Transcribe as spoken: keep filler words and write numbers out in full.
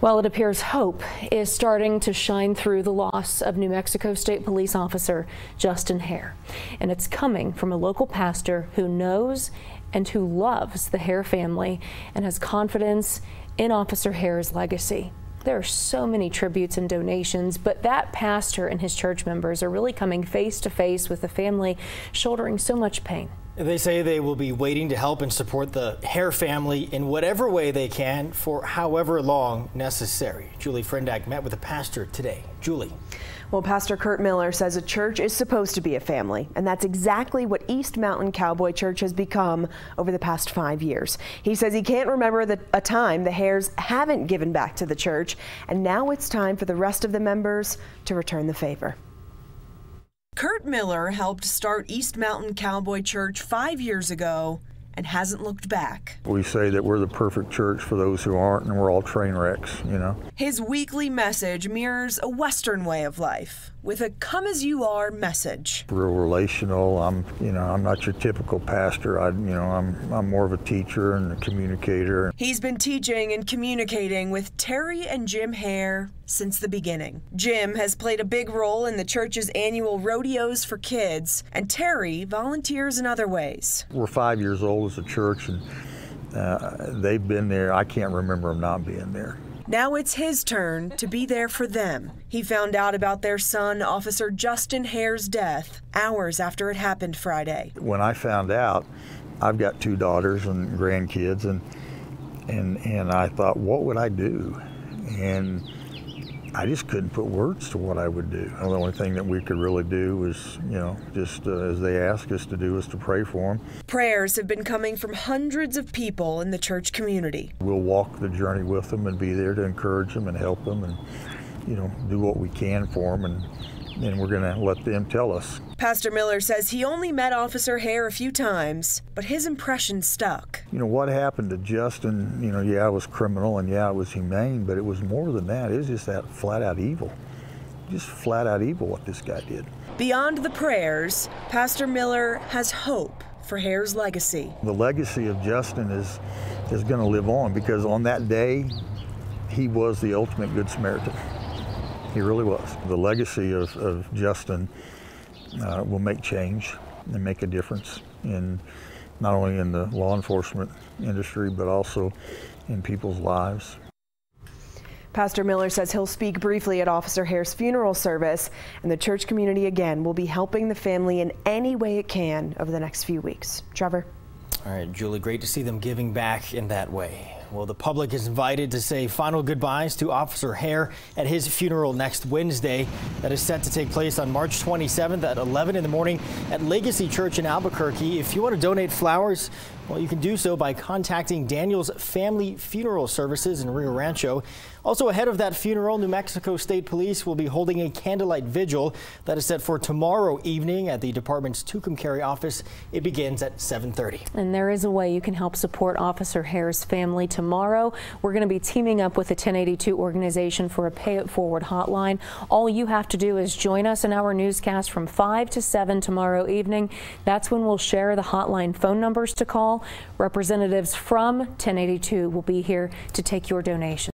Well, it appears hope is starting to shine through the loss of New Mexico State Police Officer Justin Hare. And it's coming from a local pastor who knows and who loves the Hare family and has confidence in Officer Hare's legacy. There are so many tributes and donations, but that pastor and his church members are really coming face to face with the family shouldering so much pain. They say they will be waiting to help and support the Hare family in whatever way they can for however long necessary. Julie Frindak met with the pastor today. Julie. Well, Pastor Kurt Miller says a church is supposed to be a family, and that's exactly what East Mountain Cowboy Church has become over the past five years. He says he can't remember the, a time the Hares haven't given back to the church, and now it's time for the rest of the members to return the favor. Kurt Miller helped start East Mountain Cowboy Church five years ago and hasn't looked back. We say that we're the perfect church for those who aren't, and we're all train wrecks, you know. His weekly message mirrors a Western way of life with a come-as-you-are message. Real relational. I'm, you know, I'm not your typical pastor. I, you know, I'm, I'm more of a teacher and a communicator. He's been teaching and communicating with Terry and Jim Hare since the beginning. Jim has played a big role in the church's annual rodeos for kids, and Terry volunteers in other ways. We're five years old as a church, and uh, they've been there. I can't remember them not being there. Now it's his turn to be there for them. He found out about their son, Officer Justin Hare's death, hours after it happened Friday. When I found out, I've got two daughters and grandkids, and and and I thought, what would I do? And I just couldn't put words to what I would do. The only thing that we could really do was, you know, just uh, as they asked us to do, is to pray for them. Prayers have been coming from hundreds of people in the church community. We'll walk the journey with them and be there to encourage them and help them and, you know, do what we can for them, and, and we're going to let them tell us. Pastor Miller says he only met Officer Hare a few times, but his impression stuck. You know, what happened to Justin, you know, yeah, it was criminal and yeah, it was humane, but it was more than that. It was just that flat out evil. Just flat out evil what this guy did. Beyond the prayers, Pastor Miller has hope for Hare's legacy. The legacy of Justin is, is going to live on, because on that day, he was the ultimate Good Samaritan. He really was. The legacy of, of Justin Uh, will make change and make a difference, in not only in the law enforcement industry, but also in people's lives. Pastor Miller says he'll speak briefly at Officer Hare's funeral service, and the church community again will be helping the family in any way it can over the next few weeks. Trevor. All right, Julie, great to see them giving back in that way. Well, the public is invited to say final goodbyes to Officer Hare at his funeral next Wednesday. That is set to take place on March twenty-seventh at eleven in the morning at Legacy Church in Albuquerque. If you want to donate flowers, well, you can do so by contacting Daniel's Family Funeral Services in Rio Rancho. Also, ahead of that funeral, New Mexico State Police will be holding a candlelight vigil that is set for tomorrow evening at the department's Tucumcari office. It begins at seven thirty. And there is a way you can help support Officer Hare's family. Tomorrow, we're going to be teaming up with the ten eighty-two organization for a Pay It Forward hotline. All you have to do is join us in our newscast from five to seven tomorrow evening. That's when we'll share the hotline phone numbers to call. Representatives from ten eighty-two will be here to take your donations.